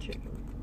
Chicken.